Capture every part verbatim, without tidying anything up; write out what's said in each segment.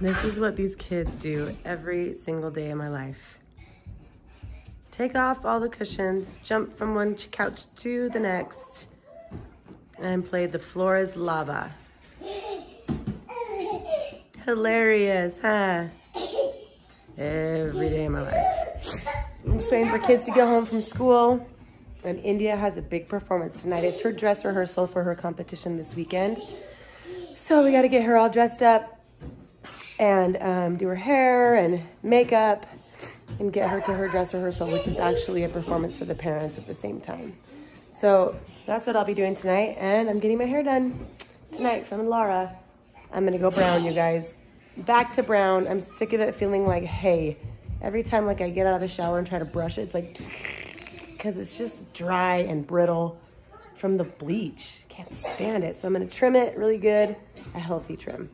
This is what these kids do every single day of my life. Take off all the cushions, jump from one couch to the next, and play the floor is lava. Hilarious, huh? Every day of my life. I'm just waiting for kids to get home from school. And India has a big performance tonight. It's her dress rehearsal for her competition this weekend. So we got to get her all dressed up and um, do her hair and makeup and get her to her dress rehearsal, which is actually a performance for the parents at the same time. So that's what I'll be doing tonight. And I'm getting my hair done tonight from Lara. I'm going to go brown, you guys. Back to brown. I'm sick of it feeling like hay. Every time like I get out of the shower and try to brush it, it's like... because it's just dry and brittle from the bleach. Can't stand it. So I'm gonna trim it really good, a healthy trim.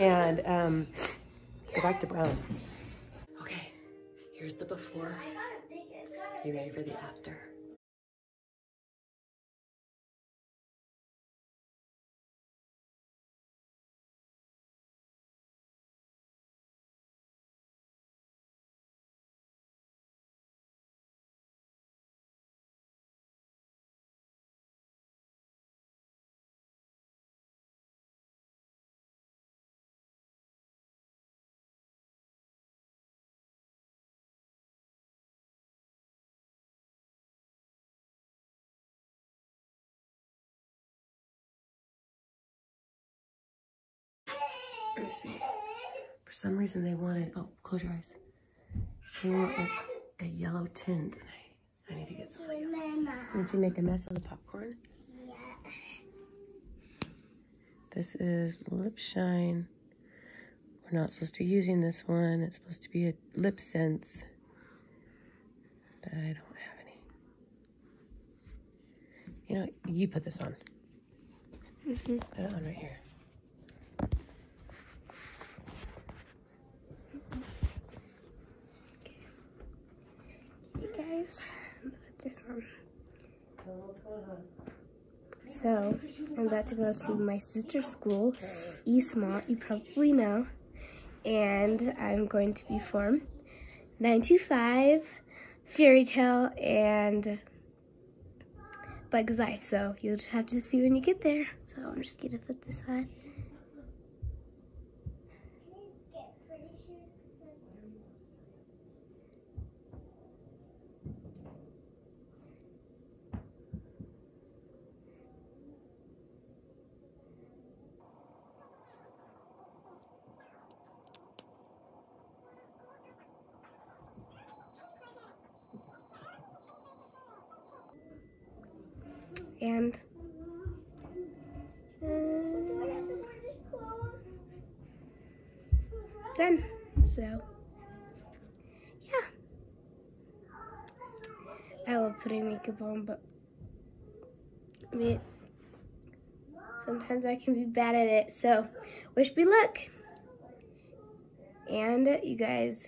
And um, go back to brown. Okay, here's the before. You ready for the after? See. For some reason they wanted, oh, close your eyes. They want like a yellow tint, and I, I need to get some yellow. Didn't you make a mess on the popcorn? Yeah. This is Lip Shine. We're not supposed to be using this one. It's supposed to be a lip sense, but I don't have any. You know, you put this on. Mm-hmm. Put it on right here. So, I'm about to go to my sister's school, Eastmont, you probably know, and I'm going to perform nine two five, Fairy Tale, and Bug's Life, so you'll just have to see when you get there. So, I'm just going to put this on. And uh, done. So, yeah. I love putting makeup on, but I mean, sometimes I can be bad at it. So, wish me luck. And uh, you guys,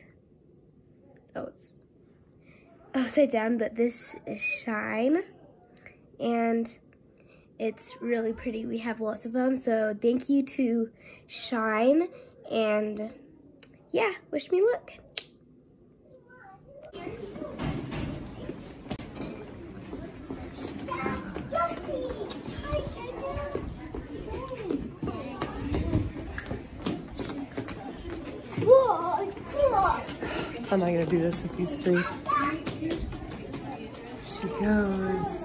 oh, it's upside down, but this is Shine. And it's really pretty. We have lots of them. So thank you to Shine. And yeah, wish me luck. I'm not gonna do this with these three. She goes.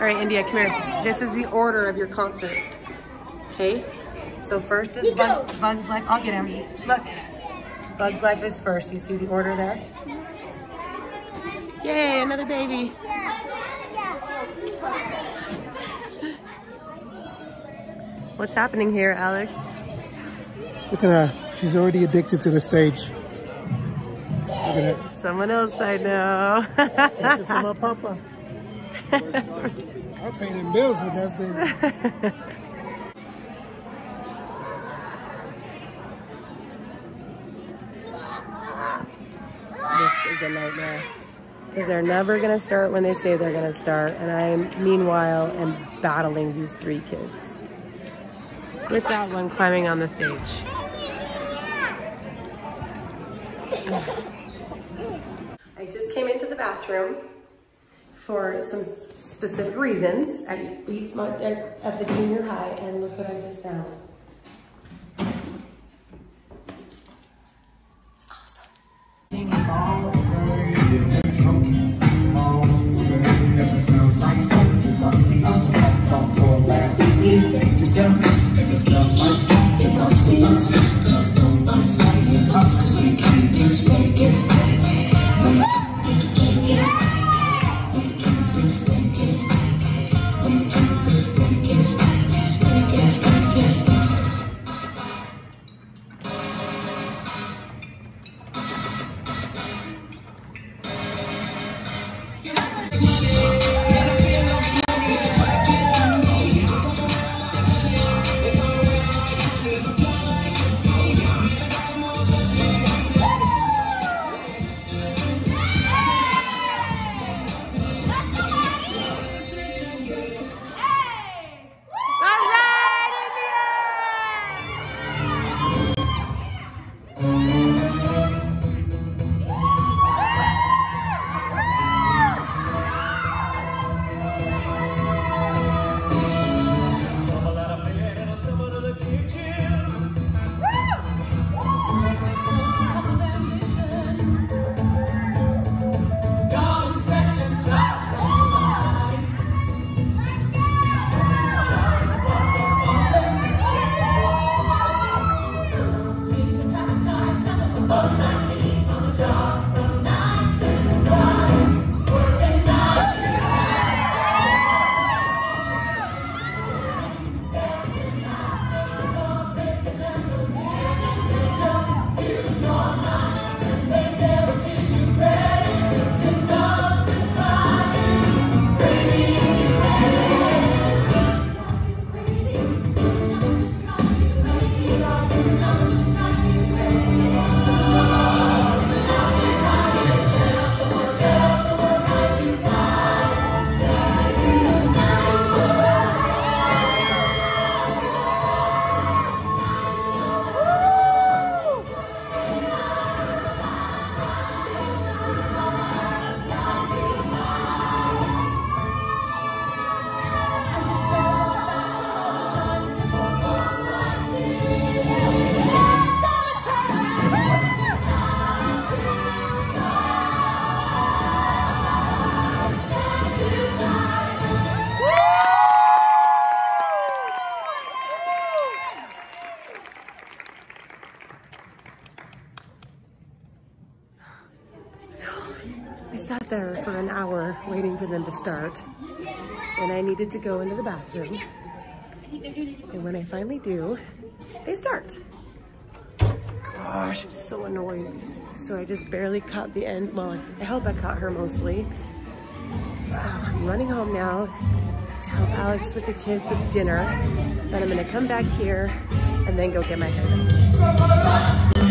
All right, India, come here. This is the order of your concert, okay? So first is Bug, Bug's Life. I'll get him. Look, Bug's Life is first. You see the order there? Yay, another baby. What's happening here, Alex? Look at her. She's already addicted to the stage. Look at that. Someone else I know. That's it for my papa. I paid them bills with that thing. This is a nightmare. Because they're never going to start when they say they're going to start. And I, meanwhile, am battling these three kids. with that one climbing on the stage. I just came into the bathroom for some specific reasons at Eastmont at, at the junior high, and look what I just found. It's awesome. Thank there for an hour waiting for them to start, and I needed to go into the bathroom, and when I finally do, they start. Gosh, I'm so annoyed. So I just barely caught the end. Well, I hope I caught her mostly. So I'm running home now to help Alex with the kids with dinner, then I'm gonna come back here and then go get my hair done.